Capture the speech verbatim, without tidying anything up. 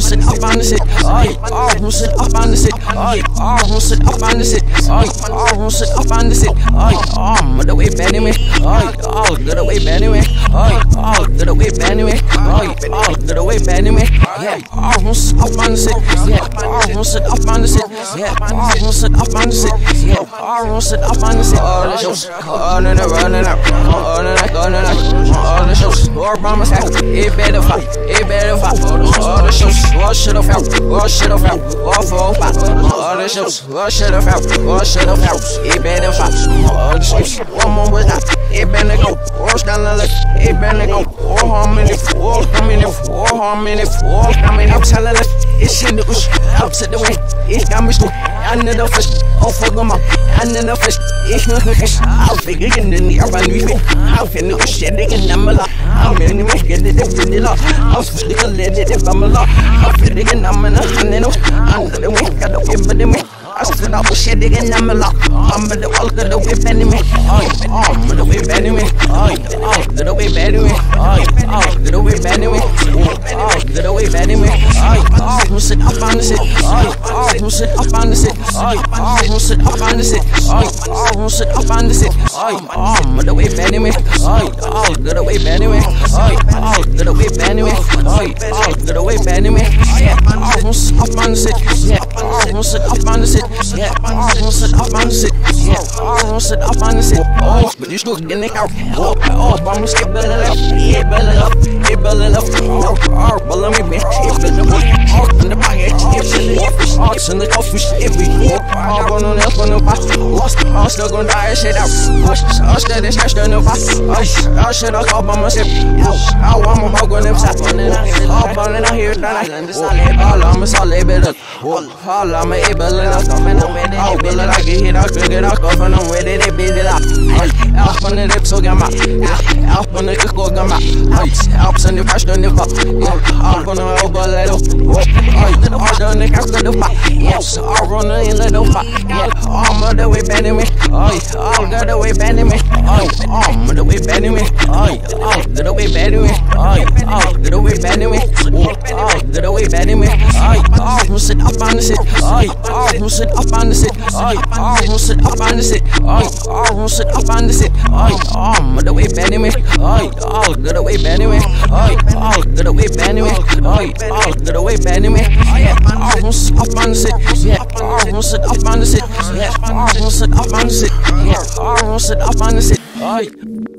sit up on the sit. I all sit up on the sit. I all sit up on the sit. I all sit up on the sit. I all the way bad anyway. I all the way bad anyway. I all the way bad anyway. I all the way bad anyway. Yeah, all sit up on the sit. Yeah, all sit up on the sit. Yeah, all sit up on the sit. Yeah, all sit up on the sit. All the shows, all the running up, all the all the all the shows. Or by myself, it better fight, it better fight. All the shows, all shit of help, all shit of help, all for fight. All the shows, all shit of help, all shit of help, it better fight. All the shows, one more with that, it better go. All standing left, it better go. All harmony, all coming up, all harmony, all coming up. Telling us, it's in the bush, upset the way, it got me stuck. I need a fish, oh fuck them up. I need a fish, it's not a fish. I'll figure it in the air and leave it. I'll figure it shit, they can number lot. I'm in the market, they did it off. I'll stick a lady if I'm a lot. I'll figure it in the honey. I'm the way, got the way, but the way. I said I was shedding and I'm a lot. I'm the all the way anyway. I'm the way anyway. I'm the way anyway. I'm the way anyway. I'm the way anyway. I'm sit up on the sit. I'm sit up on the sit. I'm sit up on the sit. I'm sit up on the sit. I'm the way anyway. I'm the way anyway. I'm the way anyway. I'm the way anyway. I'm sit up on the sit. I'm sit up on the sit. Yeah, I won't sit up on the sit. Yeah, I won't sit up on the sit. Oh, but you still getting it out. Oh, oh, but I'm skip it up. It belly up. It belly up. Oh, oh, but let me be. It belly up. Oh, in the pocket. It belly up. Oh, in the coffee. It be. Oh, I'm gonna help on the box. Oh, I'm still gonna die and shit out. Oh, I'm still gonna smash down the box. Oh, I should have called by myself. Oh, I'm a hog on them sap. Oh, but I'm not here tonight. All I'm a solid belly up. All I'm a belly up. I'm in the way that they build it, I get hit, I cook it, I cough, and I'm way that they build it up. Alp on the dip, so get my Alp on the cook, go get my Alps on the fresh, don't dip up. Alp on the over, let up. Alp on the couch, let up. Alp on the in, let up. Alp on the way, bad in me. Alp on the way, bad in me. Alp on the way, bad in me. Alp on the way, bad in me. Alp on the way, bad in me. Alp on the way, bad in me. Alp on sit up on the sit. Alp on sit up on the sit. I all sit up on the sit. I all sit up on the sit. I all the way anyway. I all the way anyway. I all the way anyway. I all the way anyway. Yeah, all sit up on the sit. Yeah, all sit up on the sit. Yeah, all sit up on the sit. Yeah, all sit up on the sit. I